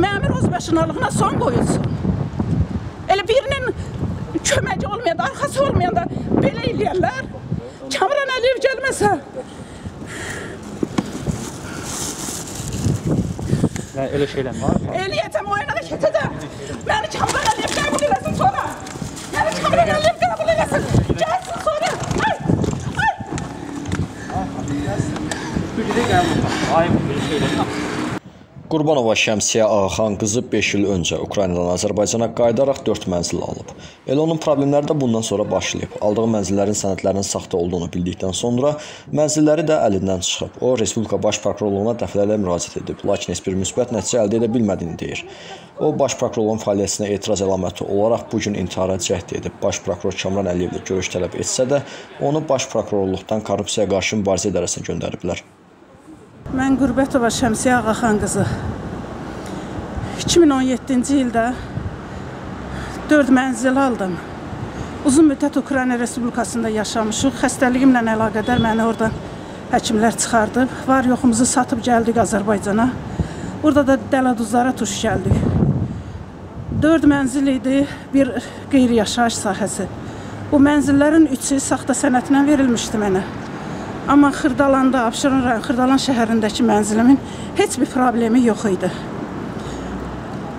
məmur uzbaşınalığına son qoyulsun. Elə birinin köməki olmayanda, arxası olmayanda belə eləyərlər. Kamran Əliyev gəlməsə. Elə şeyləm var. Eləyətəm, oyuna da keçəcəm. Məni Kamran Əliyev qəbul eləsin sonra. Məni Kamran Əliyev qəbul eləsin. Gəlsin sonra. Ay! Qurbanova Şəmsiyyə Ağa Xangızı 5 il öncə Ukraynadan Azərbaycana qayıdaraq 4 mənzil alıb. Elə onun problemləri də bundan sonra başlayıb. Aldığı mənzillərin sənədlərinin saxta olduğunu bildikdən sonra mənzilləri də əlindən çıxıb. O, Respublika Başprokurorluğuna dəfələrlə müraciət edib, lakin heç bir müsbət nəticə əldə edə bilmədiyini deyir. O, Başprokurorluğun fəaliyyətinə etiraz əlaməti olaraq bugün intihara cəhd edib. Başprokuror Kamran Əliyevlə görüş tələb etsə də, onu Başprokurorluqdan korrupsiyaya qarşı mübarizə idarəsinə göndəriblər. Ben Gürbetova Şemsiyye Ağa Xangızı 2017-ci ildə 4 mənzil aldım. Uzun müddət Ukrayna Respublikasında yaşamışıq. Xəstəliyimlə əlaqədar məni oradan həkimlər çıxardı. Var yoxumuzu satıb gəldik Azərbaycana. Burada da dələduzlara tuş gəldik. 4 mənzil idi, bir qeyri-yaşayış sahəsi. Bu mənzillərin 3-ü saxta sənədlə verilmişdi mənə. Amma Hırdalanda, Afşırınrağın, Hırdalan şəhərindəki mənzilimin heç bir problemi yox idi.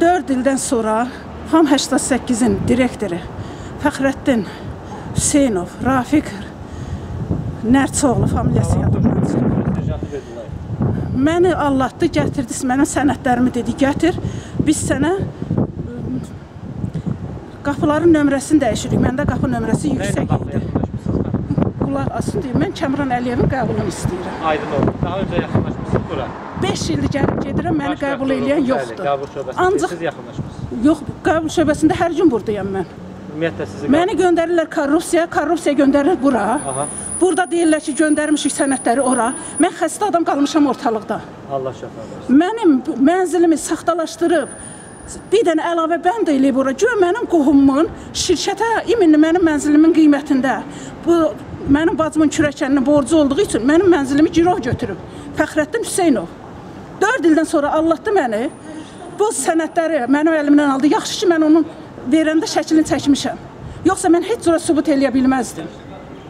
4 ildən sonra Ham-88-in direktori Fəxrəddin Hüseynov, Rafiq Nərçoğlu familiyası yadımdan çıxdı. Məni aldatdı, gətirdi, mənə sənədlərimi dedi, gətir, biz sənə qapıların nömrəsini dəyişirik, məndə qapı nömrəsi yüksək idi. Bunlar asıl deyim, mən Kamran Əliyevin qəbulunu istəyirəm. Aydın oldu, daha öncə yaxınlaşmışsınız bura? 5 ildir gəlib gedirəm, məni qəbul eləyən yoxdur. Qəbul şöbəsində siz yaxınlaşmışsınız? Yox, qəbul şöbəsində hər gün buradayam mən. Ümumiyyətlə sizi qəbul? Məni göndərirlər korrupsiyaya, korrupsiya göndərir bura. Burada deyirlər ki, göndərmişik sənədləri ora. Mən xəstə adam qalmışam ortalıqda. Allah şəfaət. Mənim mənzilimi saxtalaşdırıb, bir dənə əlavə bənd eləyib ora. Gör, mənim qohumumun şirkətə iminli mənim mənzilimin qiymətində. Mənim bacımın kürəkəninin borcu olduğu üçün mənim mənzilimi girov götürüb. Fəxrəddin Hüseynov. 4 ildən sonra aldatdı məni. Bu sənədləri mənim əlimdən aldı. Yaxşı ki, mən onun verəndə şəklini çəkmişəm. Yoxsa mən heç cürə sübut eləyə bilməzdim.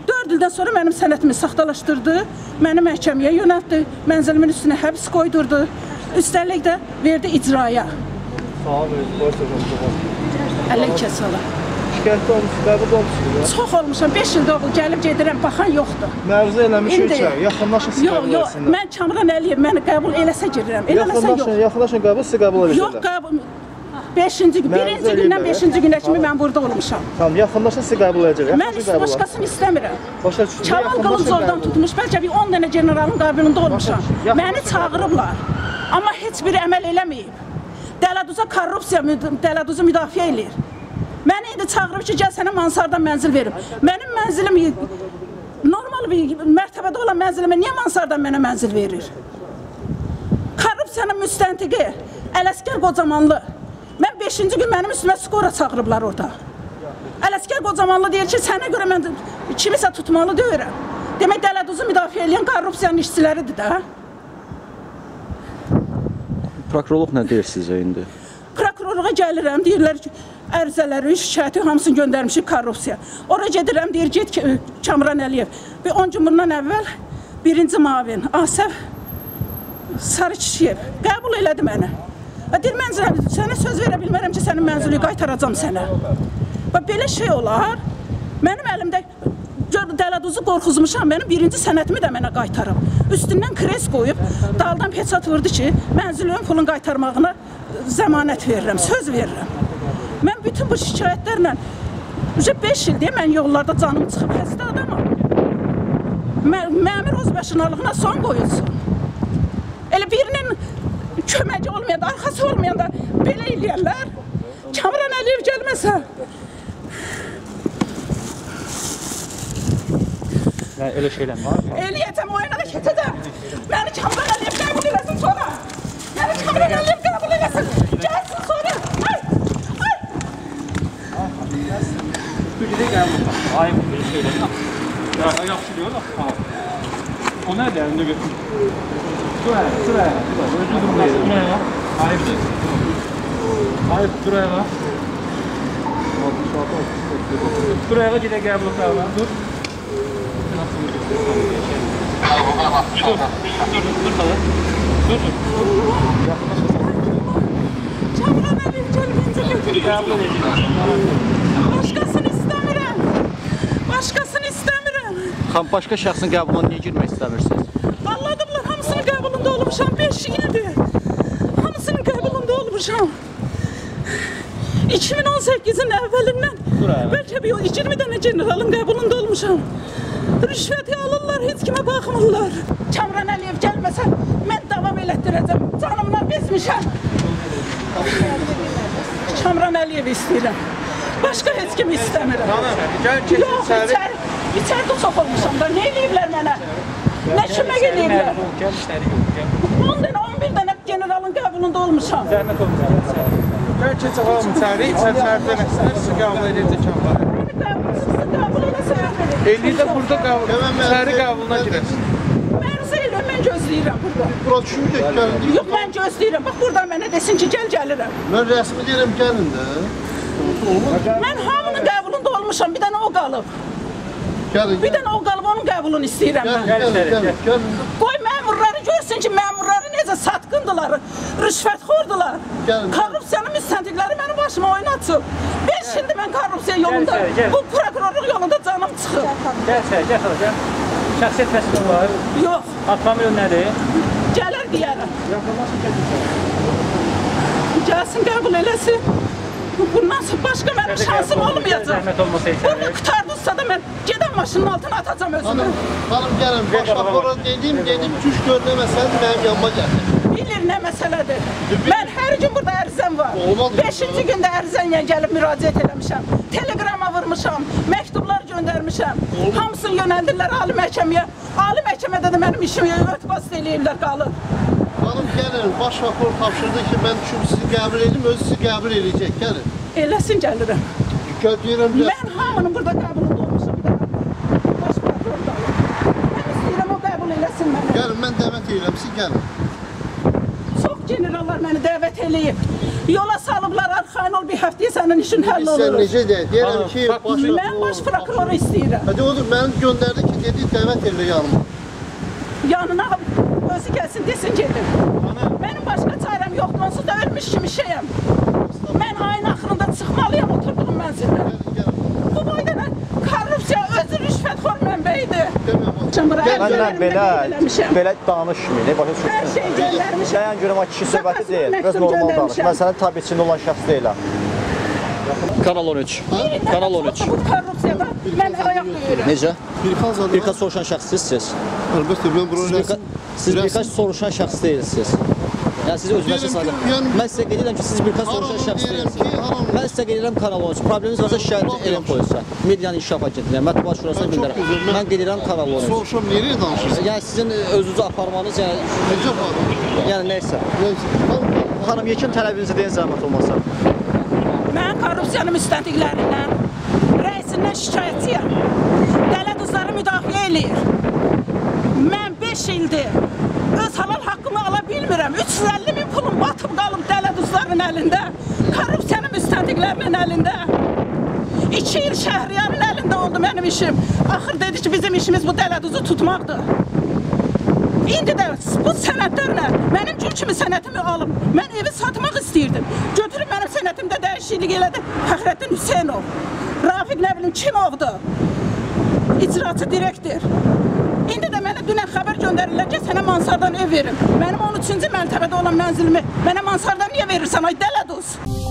4 ildən sonra mənim sənədimi saxtalaşdırdı, məni məhkəməyə yönəltdi, mənzilimin üstünə həbs qoydurdu. Üstəlik də verdi icraya. Ələskər Qocamanlı. Şikayətdə olmuşsun, qəbul olmuşsun. Çox olmuşam, 5 ildə oğul gəlib gedirəm, baxan yoxdur. Məruzə eləmiş ölkə, yaxınlaşın siz qəbul eləsinlər. Mən Kamran Əliyev, mən qəbul eləsə girirəm, eləməsə yox. Yaxınlaşın qəbul, siz qəbul eləyəcəklər. Yox, qəbul, 1-ci gündən 5-ci günə kimi mən burada olmuşam. Tamam, yaxınlaşın siz qəbul eləyəcəklər. Mən başqasını istəmirəm. Kəvan Qılıncovdan tutmuş, bəlkə bir 10 dənə generalın qəbulunda olmuşam. Məni çağırıblar, amma heç biri əməl eləməyib. Dələduza müdafiə eləyir. Məni indi çağırıb ki, gəl sənə mansardan mənzil verim. Mənim mənzilim, normal bir mərtəbədə olan mənzilimə niyə mansardan mənə mənzil verir? Korrupsiyanın müstəntiqi, Ələskər Qocamanlı. Mən 5-ci gün mənim üstümə skora çağırıblar orada. Ələskər Qocamanlı deyir ki, sənə görə mən kimisə tutmalı deyirəm. Demək, dələduzu müdafiə eləyən korrupsiyanın işçiləridir də. Prokurorluq nə deyir sizə indi? Prokurorluğa gəlirəm, deyirlər ki, ərzələri, şikayəti hamısını göndərmişik korrupsiya. Ora gedirəm, deyir, get Kamran Əliyev. Və 10 gün bundan əvvəl 1-ci mavin Asəf Sarıkişiyev qəbul elədi məni. Deyir, mənzilə, sənə söz verə bilmərəm ki, sənin mənzili qaytaracam sənə. Və belə şey olar, mənim əlimdə dələduzu qorxuzmuşam, mənim 1-ci sənətimi də mənə qaytarıb. Üstündən kres qoyub, daldan peçat vurdu ki, mənzilimin pulun qaytarmağına zəmanət verirəm, söz verirəm. Mən bütün bu şikayətlərlə 5 ildir mən yollarda canım çıxıb həzdə adamam. Məmur özbaşınalığına son qoyulsun. Elə birinin köməki olmayanda, arxası olmayanda belə eləyərlər. Kamran Əliyev gəlməsə. Elə şeyləm var? Eləyəcəm, oyuna da keçəcəm. Məni Kamran Əliyev qəbul eləsin sonra. Məni Kamran Əliyev qəbul eləsin. Gəlsin sonra. Ay, bir şeyler. Yaxşılıyor da. O nerede? Önüne götür. Süre. Özür dilerim. Ayıptır. Ayıptır ayağa. Dur ayağa gidelim qəbul etmə. Dur. Dur qalın. Dur. Yaxınlaşın. Kamran Əliyev, gəlin bizi qəbul edin. Başqasını istəmirəm. Başqasını istəmirəm. Xam, başqa şəxsin qəbuluna niyə girmək istəmirsiniz? Valladıblar, hamısının qəbulunda olmuşam 5 ildir. Hamısının qəbulunda olmuşam. 2018-in əvvəlindən bəlkə 20 dənə generalın qəbulunda olmuşam. Rüşvəti alırlar, heç kimə baxmırlar. Kamran Əliyev gəlməsə, mən davam elətdirəcəm. Canımdan bezmişəm. Kamran Əliyev istəyirəm. Başqa heç kimi istəmirəm. Yox, içərdə çox olmuşam da. Nə eləyiblər mənə? Nə kimi eləyiblər? 10-11 dənə generalın qəbulunda olmuşam. Zəhmət olmuşam. Gəl keçə qalın içəri, içərdə nəfsini qəbul edəcək Kamran Əliyev. Elini de burada içeri kabuluna girersin. Ben gözləyirəm burada. Yok, ben gözləyirəm. Bak buradan mənə desin ki, gel gəlirəm. Ben resmi deyirəm, gəlin də. Ben hamının qəbulunda olmuşam, bir dənə o qalıb. Bir dənə o qalıb, onun qəbulunu istəyirəm mən. Qoy məmurları görsün ki, məmurları necə satqındılar, rüşvətxordular. Korrupsiyanın müstəntiqləri mənim başıma oynatsın. Şimdi mən korrupsiya yolunda, bu prokurorluq yolunda canım çıxır. Gəl. Şəxsiyyət vəsiqəm var. Yox. Atfamil nədir? Gələr deyərəm. Gəlsin, qəbul eləsin. Bundan sonra başqa mənim şansım olmayacaq. Bunu qutardırsa da mən gedən maşının altına atacam özümü. Hanım, gəlin, başqalara dedim ki, üç görünəməsən, mənim yanıma gəlir. Bilir nə məsələdir. Mən hər gün burada ərizəm var. 5-ci gündə ərizəmlə gəlib müraciət eləmişəm. Teleqrama vurmuşam, məktublar göndərmişəm. Hamısını yönəldirlər Ali Məhkəməyə. Ali Məhkəmədə də mənim işimi örtbas eləyirlər qalır. Hanım, gəlin, başprokuror tapşırdı ki, mən düşüm sizi qəbul edim, özü sizi qəbul eləyəcək, gəlin. Eləsin, gəlirəm. Mən hamının burada qəbulunda olmuşam bir dərəm. Başprokuror da alır. Mən istəyirəm, o qəbul eləsin mənə. Gəlin, mən dəvət eləyirəm, siz gəlin. Generallar məni dəvət eləyib. Yola salıblar, arxain ol, bir həftəyə sənin işin həll olur. Sən necə deyirəm ki, mən baş prokuroru istəyirəm. Hədə odur, mənim göndərdi ki, dedi, dəvət elə yanıma. Yanına özü gəlsin, desin gedim. Mənim başqa çarəm yoxdur, onsuz da ölmüş kimi şeyəm. Mən ayın axırında çıxmalıyam, oturduğum mənzildə. Bu boyda mən korrupsiya, özü rüşvətxor mənbəyidir. Gələn belə danışmıydı, başa düşürsünüz. Dəyən görəm, kişi söhbəti deyil, öz normal danış. Mən sənin tabiçində olan şəxs deyiləm. Kanal 13. Kanal 13. Mən ayaq döyürəm. Necə? Bir qaç soruşan şəxsizsiniz? Əlbəttə, mən bura rəsim. Siz bir qaç soruşan şəxs deyilsiniz. Yəni, siz özünə şəxsizsiniz. Mən sizə qedirəm ki, siz bir qaç soruşan şəxs deyilsiniz. Mən sizə qedirəm Kanal 13. Probleminiz varsa şikayət edin polisiyə. Medianın inkişaf agentinə, mətbuat şurasına bildirəm. Mən qedirəm Kanal 13. Soruşam, neyini danışırsınız? Yəni, sizin özünüzü aparmanız, yəni neysə. Xanım, yekun tələbinizi deyin zəhmət olmasa. Mən korrupsiyanın müstəntiqlərindən, rəisindən şikayətçiyəm. Dələt qızları müdafiə eləyir. Mən 5 ildir öz halal haqqımı ala bilmirəm. 350.000 pulum batıb qalıb dələt qızların əlində, korrupsiyanın müstəntiqlərinin əlində. 2 il Şəhriyanın əlində oldu mənim işim. Axır dedi ki, bizim işimiz bu dələduzu tutmaqdır. İndi də bu sənətlərlə mənim gül kimi sənətimi alıb, mən evi satmaq istəyirdim. Götürüb mənim sənətimdə dəyişiklik elədi Fəxrəddin Hüseynov. Rafiq nə bilim kim oldu? İcraçı direktor. İndi də mənə dünən xəbər göndərirlər ki, sənə mansardan ev verim. Mənim 13-cü mərtəbədə olan mənzilimi mənə mansardan niyə verirsən, ay dələduz?